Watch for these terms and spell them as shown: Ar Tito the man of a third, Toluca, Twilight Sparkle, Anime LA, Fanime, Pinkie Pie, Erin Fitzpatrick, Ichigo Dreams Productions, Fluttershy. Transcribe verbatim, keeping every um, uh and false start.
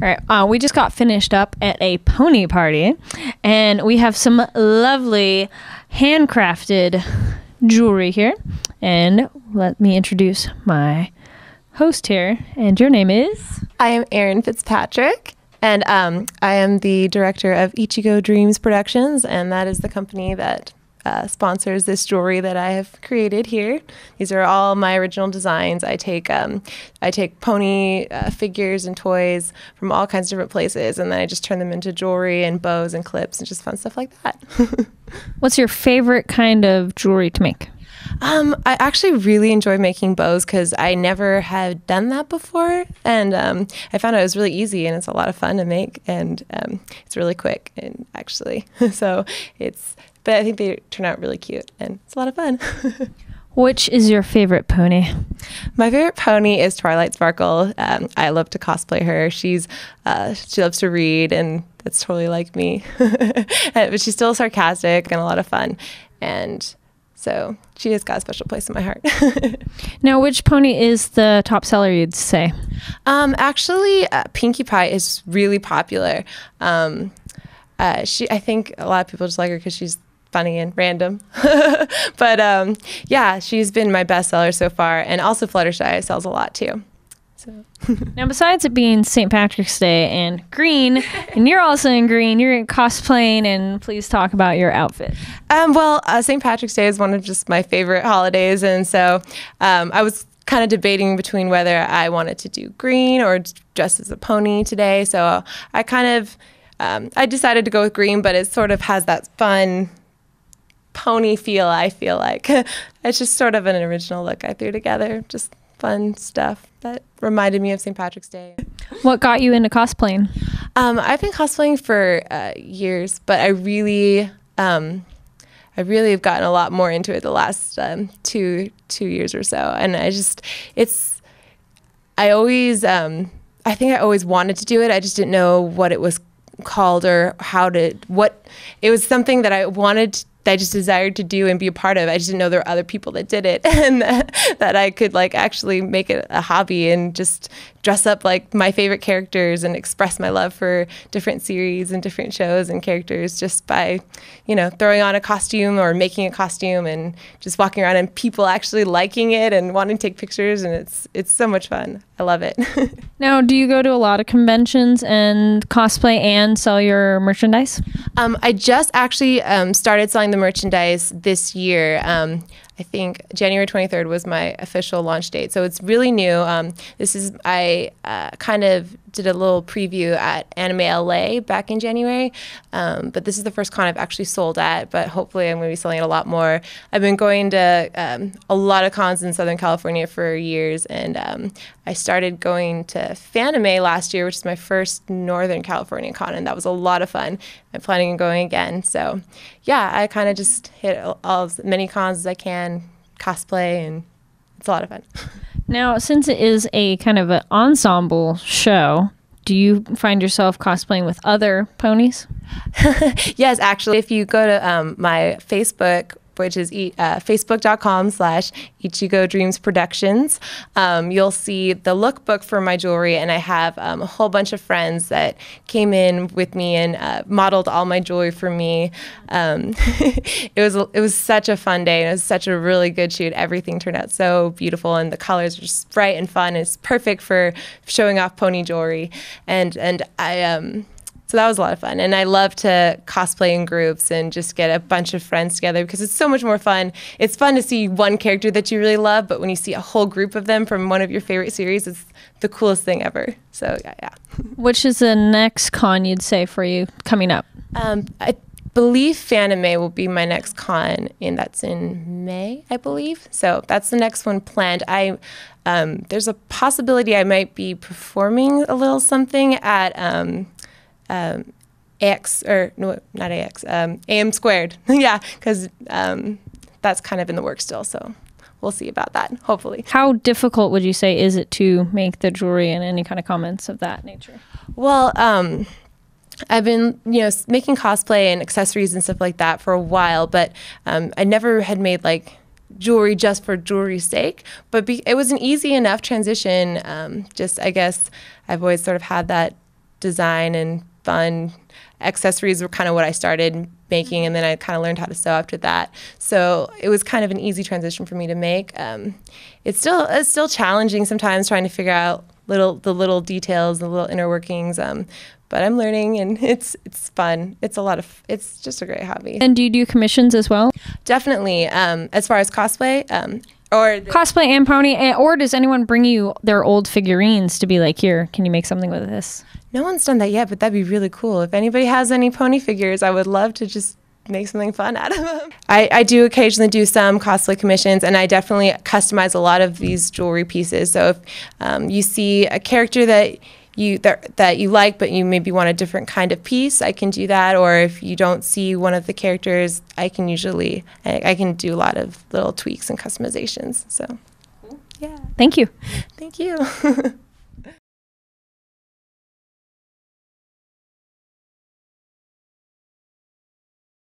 right, uh, we just got finished up at a pony party, and we have some lovely handcrafted jewelry here. And let me introduce my host here. And your name is? I am Erin Fitzpatrick, and um, I am the director of Ichigo Dreams Productions, and that is the company that Uh, sponsors this jewelry that I have created here. These are all my original designs. I take um, I take pony uh, figures and toys from all kinds of different places, and then I just turn them into jewelry and bows and clips and just fun stuff like that. What's your favorite kind of jewelry to make? Um, I actually really enjoy making bows because I never had done that before, and um, I found it was really easy, and it's a lot of fun to make, and um, it's really quick, and actually, so it's. But I think they turn out really cute, and it's a lot of fun. Which is your favorite pony? My favorite pony is Twilight Sparkle. Um, I love to cosplay her. She's uh, she loves to read, and that's totally like me. But she's still sarcastic and a lot of fun, and so she has got a special place in my heart. Now, which pony is the top seller, you'd say? Um, actually, uh, Pinkie Pie is really popular. Um, uh, she, I think a lot of people just like her because she's funny and random. But um, yeah, she's been my bestseller so far. And also Fluttershy sells a lot too. So. Now, besides it being Saint Patrick's Day and green, and you're also in green, you're cosplaying, and please talk about your outfit. Um, well, uh, Saint Patrick's Day is one of just my favorite holidays, and so um, I was kind of debating between whether I wanted to do green or dress as a pony today. So I kind of um, I decided to go with green, but it sort of has that fun pony feel. I feel like it's just sort of an original look I threw together. Just fun stuff that reminded me of Saint Patrick's Day. What got you into cosplaying? Um, I've been cosplaying for uh, years, but I really, um, I really have gotten a lot more into it the last um, two two years or so. And I just, it's, I always, um, I think I always wanted to do it. I just didn't know what it was called or how to, what, it was something that I wanted to that I just desired to do and be a part of. I just didn't know there were other people that did it, and that, that I could like actually make it a hobby and just dress up like my favorite characters and express my love for different series and different shows and characters just by, you know, throwing on a costume or making a costume and just walking around and people actually liking it and wanting to take pictures, and it's it's so much fun. I love it. Now, do you go to a lot of conventions and cosplay and sell your merchandise? Um, I just actually um, started selling the merchandise this year. Um, I think January twenty-third was my official launch date, so it's really new. Um, this is I uh, kind of did a little preview at Anime L A back in January, um, but this is the first con I've actually sold at, but hopefully I'm going to be selling it a lot more. I've been going to um, a lot of cons in Southern California for years, and um, I started going to Fanime last year, which is my first Northern California con, and that was a lot of fun. I'm planning on going again, so yeah, I kind of just hit all as many cons as I can, cosplay, and it's a lot of fun. Now, since it is a kind of an ensemble show, do you find yourself cosplaying with other ponies? Yes, actually. If you go to um, my Facebook, which is uh, facebook.com slash Ichigo Dreams Productions, um, you'll see the lookbook for my jewelry, and I have um, a whole bunch of friends that came in with me and uh, modeled all my jewelry for me. Um, it was it was such a fun day, and it was such a really good shoot. Everything turned out so beautiful, and the colors are just bright and fun. It's perfect for showing off pony jewelry, and and I. Um, So that was a lot of fun, and I love to cosplay in groups and just get a bunch of friends together because it's so much more fun. It's fun to see one character that you really love, but when you see a whole group of them from one of your favorite series, it's the coolest thing ever. So yeah, yeah. Which is the next con you'd say for you coming up? Um, I believe Fanime will be my next con, and that's in May, I believe. So that's the next one planned. I um, there's a possibility I might be performing a little something at. Um, Um, A X, or no, not A X, um, A M squared. Yeah, because um, that's kind of in the works still, so we'll see about that, hopefully. How difficult would you say is it to make the jewelry and any kind of comments of that nature? Well, um, I've been, you know, making cosplay and accessories and stuff like that for a while, but um, I never had made, like, jewelry just for jewelry's sake, but be it was an easy enough transition. Um, just, I guess, I've always sort of had that design and fun accessories were kind of what I started making, and then I kind of learned how to sew after that. So it was kind of an easy transition for me to make. Um, it's still it's still challenging sometimes, trying to figure out little the little details, the little inner workings. Um, but I'm learning, and it's it's fun. It's a lot of it's just a great hobby. And do you do commissions as well? Definitely. Um, as far as cosplay. Um, Or cosplay and pony, and, or does anyone bring you their old figurines to be like, here, can you make something with this? No one's done that yet, but that'd be really cool. If anybody has any pony figures, I would love to just make something fun out of them. I, I do occasionally do some cosplay commissions, and I definitely customize a lot of these jewelry pieces. So if um, you see a character that you that, that you like, but you maybe want a different kind of piece, I can do that. Or if you don't see one of the characters, I can usually I, I can do a lot of little tweaks and customizations. So yeah, thank you. Thank you.